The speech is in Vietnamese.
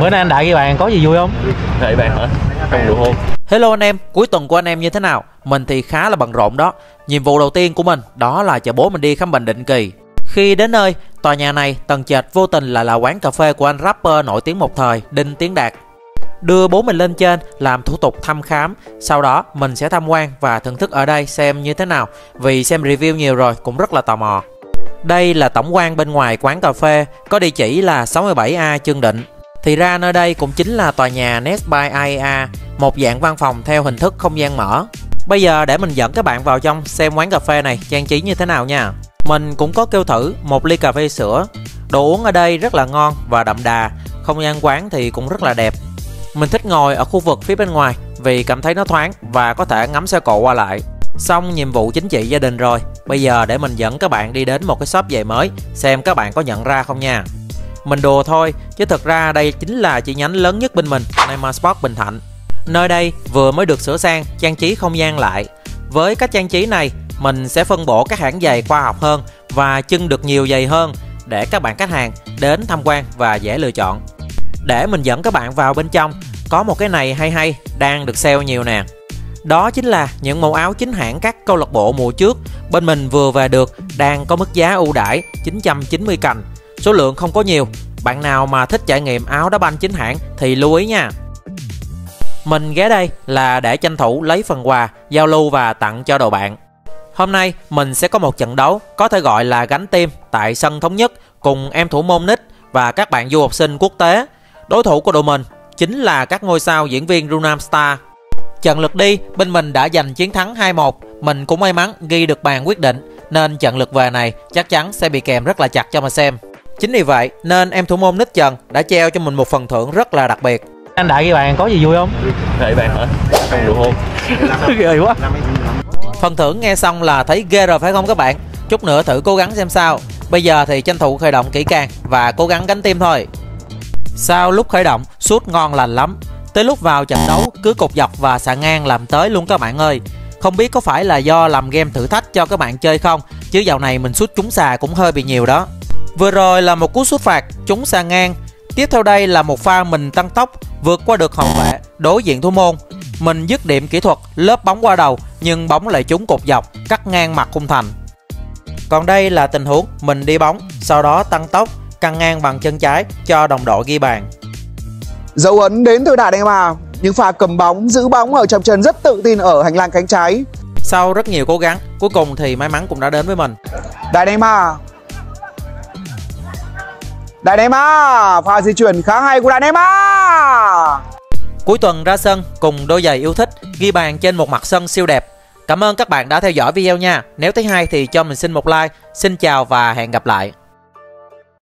Bữa nay anh Đại với bạn có gì vui không? Đợi bạn hả? Không đủ hôm. Hello anh em, cuối tuần của anh em như thế nào? Mình thì khá là bận rộn đó. Nhiệm vụ đầu tiên của mình đó là chở bố mình đi khám bệnh định kỳ. Khi đến nơi, tòa nhà này tầng trệt vô tình là quán cà phê của anh rapper nổi tiếng một thời Đinh Tiến Đạt. Đưa bố mình lên trên làm thủ tục thăm khám, sau đó mình sẽ tham quan và thưởng thức ở đây xem như thế nào, vì xem review nhiều rồi cũng rất là tò mò. Đây là tổng quan bên ngoài quán cà phê có địa chỉ là 67A Trương Định. Thì ra nơi đây cũng chính là tòa nhà Nest by AIA, một dạng văn phòng theo hình thức không gian mở. Bây giờ để mình dẫn các bạn vào trong xem quán cà phê này trang trí như thế nào nha. Mình cũng có kêu thử một ly cà phê sữa. Đồ uống ở đây rất là ngon và đậm đà, không gian quán thì cũng rất là đẹp. Mình thích ngồi ở khu vực phía bên ngoài vì cảm thấy nó thoáng và có thể ngắm xe cộ qua lại. Xong nhiệm vụ chính trị gia đình rồi, bây giờ để mình dẫn các bạn đi đến một cái shop giày mới xem các bạn có nhận ra không nha. Mình đùa thôi chứ thực ra đây chính là chi nhánh lớn nhất bên mình, Neymar Sport Bình Thạnh. Nơi đây vừa mới được sửa sang, trang trí không gian lại. Với cách trang trí này, mình sẽ phân bổ các hãng giày khoa học hơn và trưng được nhiều giày hơn để các bạn khách hàng đến tham quan và dễ lựa chọn. Để mình dẫn các bạn vào bên trong, có một cái này hay đang được sale nhiều nè. Đó chính là những mẫu áo chính hãng các câu lạc bộ mùa trước bên mình vừa về được, đang có mức giá ưu đãi 990 cành. Số lượng không có nhiều, bạn nào mà thích trải nghiệm áo đá banh chính hãng thì lưu ý nha. Mình ghé đây là để tranh thủ lấy phần quà, giao lưu và tặng cho đồ bạn. Hôm nay mình sẽ có một trận đấu có thể gọi là gánh team tại sân Thống Nhất cùng em thủ môn Nick và các bạn du học sinh quốc tế. Đối thủ của đội mình chính là các ngôi sao diễn viên Runam Star. Trận lượt đi bên mình đã giành chiến thắng 2-1, mình cũng may mắn ghi được bàn quyết định nên trận lượt về này chắc chắn sẽ bị kèm rất là chặt cho mà xem. Chính vì vậy nên em thủ môn NickQ Trần đã treo cho mình một phần thưởng rất là đặc biệt. Anh Đại với bạn có gì vui không? Đại bạn hả? Không đủ hôm. Ghê quá. Phần thưởng nghe xong là thấy ghê rồi phải không các bạn? Chút nữa thử cố gắng xem sao. Bây giờ thì tranh thủ khởi động kỹ càng và cố gắng gánh team thôi. Sau lúc khởi động, sút ngon lành lắm. Tới lúc vào trận đấu cứ cột dọc và xạ ngang làm tới luôn các bạn ơi. Không biết có phải là do làm game thử thách cho các bạn chơi không, chứ dạo này mình sút trúng xà cũng hơi bị nhiều đó. Vừa rồi là một cú sút phạt trúng xà ngang. Tiếp theo đây là một pha mình tăng tốc vượt qua được hậu vệ đối diện thủ môn. Mình dứt điểm kỹ thuật lốp bóng qua đầu nhưng bóng lại trúng cột dọc cắt ngang mặt khung thành. Còn đây là tình huống mình đi bóng sau đó tăng tốc căng ngang bằng chân trái cho đồng đội ghi bàn. Dấu ấn đến từ Đạt em à, những pha cầm bóng giữ bóng ở trong chân rất tự tin ở hành lang cánh trái. Sau rất nhiều cố gắng cuối cùng thì may mắn cũng đã đến với mình. Đạt em à, Đạt em à, pha di chuyển khá hay của Đạt em à. Cuối tuần ra sân cùng đôi giày yêu thích ghi bàn trên một mặt sân siêu đẹp. Cảm ơn các bạn đã theo dõi video nha. Nếu thấy hay thì cho mình xin một like. Xin chào và hẹn gặp lại.